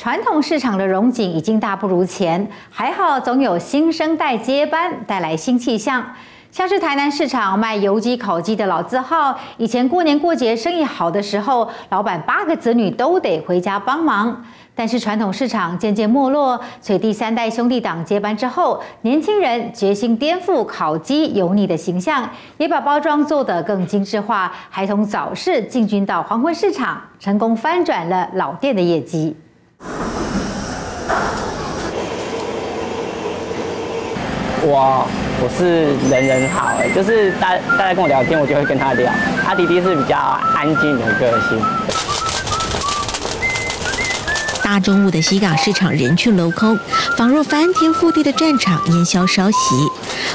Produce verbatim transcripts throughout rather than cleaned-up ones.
传统市场的荣景已经大不如前，还好总有新生代接班，带来新气象。像是台南市场卖油鸡、烤鸡的老字号，以前过年过节生意好的时候，老板八个子女都得回家帮忙。但是传统市场渐渐没落，所以第三代兄弟党接班之后，年轻人决心颠覆烤鸡油腻的形象，也把包装做得更精致化，还从早市进军到黄昏市场，成功翻转了老店的业绩。 哇，我是人人好哎，就是大大家跟我聊天，我就会跟他聊。他弟弟是比较安静的个性。大中午的西港市场人去楼空，仿若翻天覆地的战场，烟消稍息。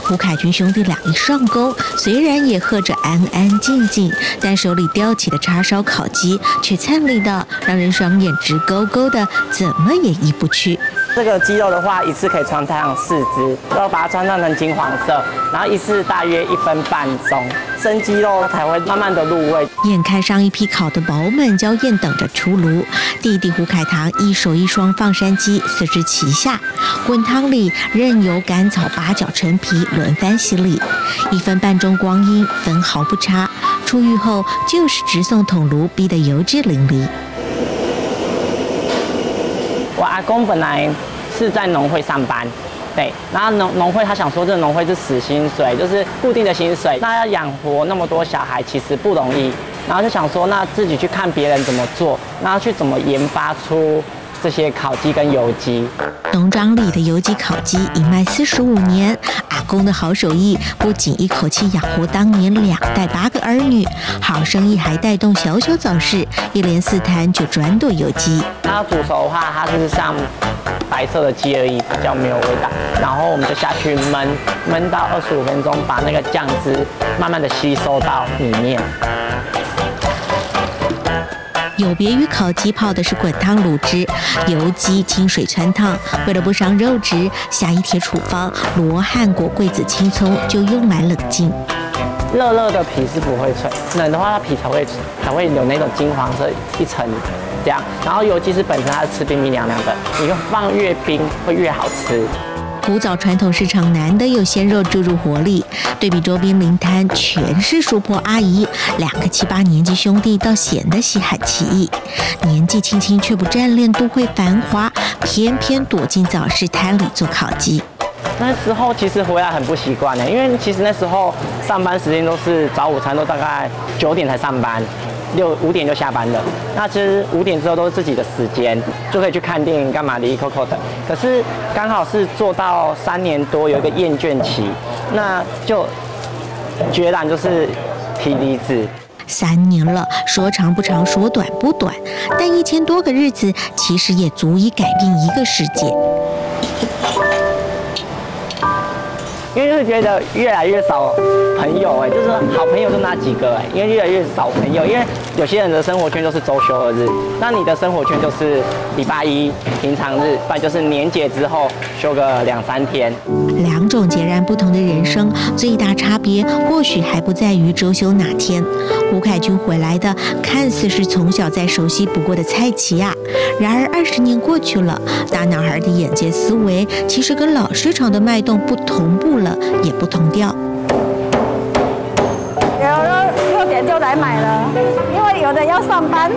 胡凯军兄弟俩一上工，虽然也喝着安安静静，但手里叼起的叉烧烤鸡却灿丽到让人双眼直勾勾的，怎么也移不去。 这个鸡肉的话，一次可以穿烫四只，然后把它穿烫成金黄色，然后一次大约一分半钟，生鸡肉才会慢慢的入味。眼看上一批烤得饱满娇艳等着出炉，弟弟胡凯棠一手一双放山鸡四肢齐下，滚汤里任由甘草、八角、陈皮轮番洗礼，一分半钟光阴分毫不差。出狱后就是直送桶炉，逼得油脂淋漓。 我阿公本来是在农会上班，对，然后农农会他想说，这农会是死薪水，就是固定的薪水，那要养活那么多小孩其实不容易，然后就想说，那自己去看别人怎么做，然后去怎么研发出这些烤鸡跟油鸡。农庄里的油鸡烤鸡已卖四十五年，阿公的好手艺不仅一口气养活当年两代八个儿女，好生意还带动小小早市，一连四摊就转做油鸡。 它煮熟的话，它是像白色的鸡而已，比较没有味道。然后我们就下去焖，焖到二十五分钟，把那个酱汁慢慢的吸收到里面。有别于烤鸡泡的是滚汤卤汁，油鸡清水汆烫。为了不伤肉质，下一帖处方罗汉果、桂子、青葱就用来冷浸。 热热的皮是不会脆，冷的话它皮才会才会有那种金黄色一层这样。然后尤其是本身它是吃冰冰凉凉的，你放越冰会越好吃。古早传统市场难得有鲜肉注入活力，对比周边邻摊全是叔婆阿姨，两个七八年级兄弟倒显得稀罕奇异。年纪轻轻却不占恋都会繁华，偏偏躲进早市摊里做烤鸡。 那时候其实回来很不习惯的，因为其实那时候上班时间都是早午餐都大概九点才上班，六五点就下班了。那其实五点之后都是自己的时间，就可以去看电影、干嘛的，一口口的。可是刚好是做到三年多，有一个厌倦期，那就决然就是提离职。 三年了，说长不长，说短不短，但一千多个日子，其实也足以改变一个世界。 因为就是觉得越来越少朋友哎，就是好朋友就那几个哎，因为越来越少朋友，因为有些人的生活圈就是周休二日，那你的生活圈就是礼拜一平常日，不然就是年节之后休个两三天。两种截然不同的人生，最大差别或许还不在于周休哪天。胡凯军回来的看似是从小再熟悉不过的菜畦啊，然而二十年过去了，大男孩的眼界思维其实跟老市场的脉动不同步了。 也不同调，有的六点就来买了，因为有的要上班，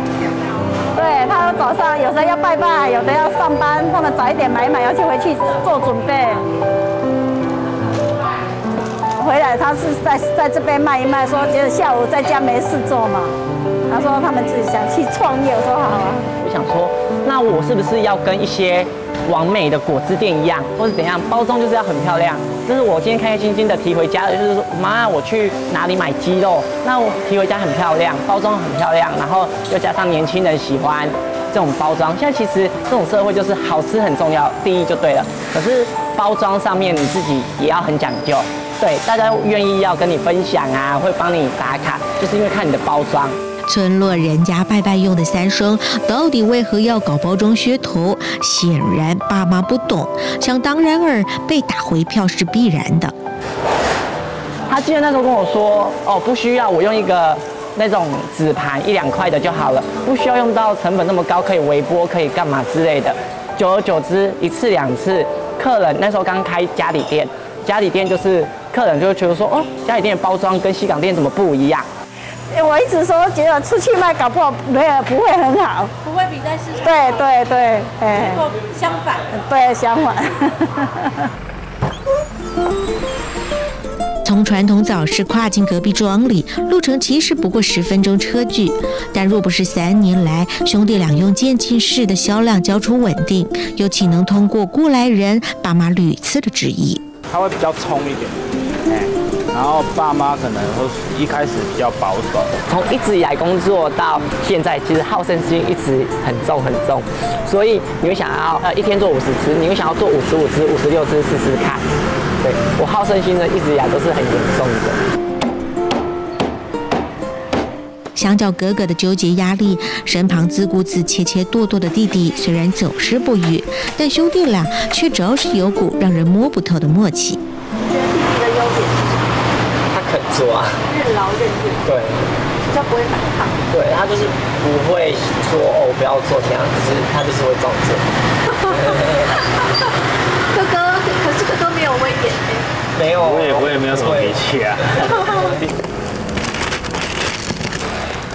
对他早上有时候要拜拜，有的要上班，他们早一点买买，要去回去做准备。回来他是在在这边卖一卖，说觉得下午在家没事做嘛，他说他们自己想去创业，我说好啊。我想说，那我是不是要跟一些完美的果汁店一样，或是怎样，包装就是要很漂亮？ 就是我今天开开心心的提回家，就是说妈，我去哪里买鸡肉？那我提回家很漂亮，包装很漂亮，然后又加上年轻人喜欢这种包装。现在其实这种社会就是好吃很重要，第一就对了。可是包装上面你自己也要很讲究，对，大家愿意要跟你分享啊，会帮你打卡，就是因为看你的包装。 村落人家拜拜用的三牲，到底为何要搞包装噱头？显然爸妈不懂，想当然尔被打回票是必然的。他记得那时候跟我说：“哦，不需要，我用一个那种纸盘一两块的就好了，不需要用到成本那么高，可以微波，可以干嘛之类的。久而久之，一次两次，客人那时候刚开家里店，家里店就是客人就会觉得说，哦，家里店的包装跟西港店怎么不一样？ 我一直说，觉得出去卖搞不好没有不会很好，不会比在市场对对对，哎，相反，对相反。从传统早市跨进隔壁庄里，路程其实不过十分钟车距，但若不是三年来兄弟俩用渐进式的销量交出稳定，又岂能通过过来人爸妈屡次的质疑？他会比较冲一点，哎。 然后爸妈可能会一开始比较保守，从一直以来工作到现在，其实好胜心一直很重很重，所以你会想要呃一天做五十只，你会想要做五十五只、五十六只试试看。对我好胜心呢，一直以来都是很严重的。相较哥哥的纠结压力，身旁自顾自切切剁剁的弟弟虽然总是不语，但兄弟俩却着实有股让人摸不透的默契。 肯做啊，任劳任怨，对，比较不会反抗，对他就是不会说哦，不要做这样，可是他就是会照做。哥哥，可是哥哥没有威严哎，没有，我也我也没有什么脾气啊。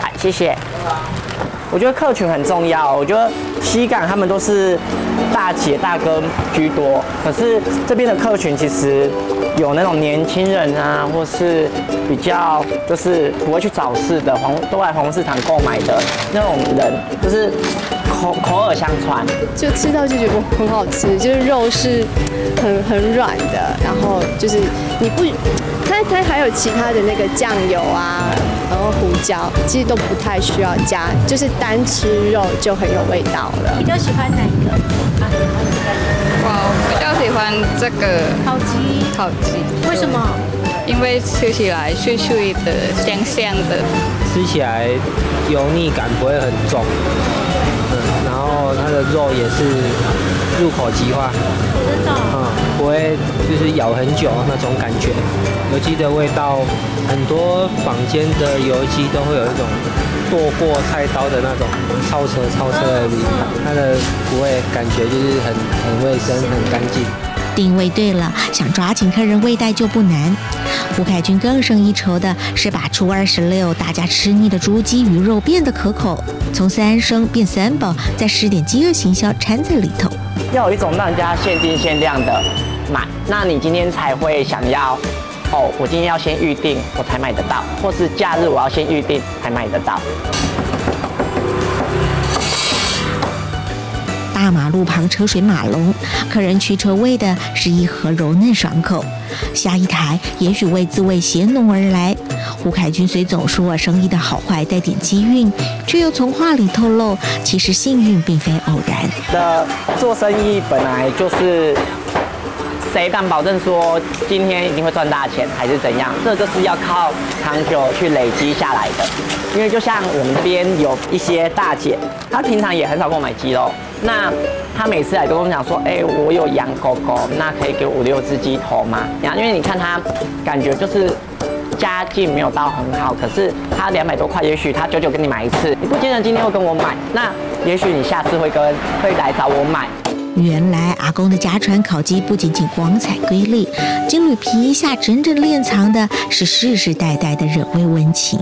哎，谢谢。我觉得客群很重要，我觉得西港他们都是大姐大哥居多，可是这边的客群其实。 有那种年轻人啊，或是比较就是不会去早市的黄都来黄市场购买的那种人，就是口口耳相传，就吃到就觉得很好吃，就是肉是很很软的，然后就是你不，它它还有其他的那个酱油啊，然后胡椒，其实都不太需要加，就是单吃肉就很有味道了。比较喜欢哪一个？啊，喜欢哪一个？哇，我比较喜欢这个烤鸡。 烤鸡，为什么？因为吃起来脆脆的、香香的，吃起来油腻感不会很重，嗯，然后它的肉也是入口即化，真的，嗯，不会就是咬很久那种感觉。油鸡的味道，很多坊间的油鸡都会有一种剁过菜刀的那种超车超车的味道，它的不会感觉就是很很卫生、很干净。 定位对了，想抓紧客人胃袋就不难。胡凯君更胜一筹的是，把初二十六大家吃腻的猪鸡鱼肉变得可口，从三升变三宝，再施点饥饿行销掺在里头。要有一种让人家限定限量的买，那你今天才会想要哦，我今天要先预定，我才买得到，或是假日我要先预定才买得到。 大马路旁车水马龙，客人驱车为的是一盒柔嫩爽口。下一台也许为滋味携浓而来。胡凯君虽总说生意的好坏带点机运，却又从话里透露，其实幸运并非偶然。的做生意本来就是谁敢保证说今天一定会赚大钱，还是怎样？这就是要靠长久去累积下来的。因为就像我们这边有一些大姐，她平常也很少购买鸡肉。 那他每次来都跟我讲说，哎、欸，我有养狗狗，那可以给我五六只鸡头吗？然后因为你看他感觉就是家境没有到很好，可是他两百多块，也许他久久跟你买一次，你不见得今天会跟我买，那也许你下次会跟会来找我买。原来阿公的家传烤鸡不仅仅光彩瑰丽，金缕皮下整整敛藏的是世世代代的惹味温情。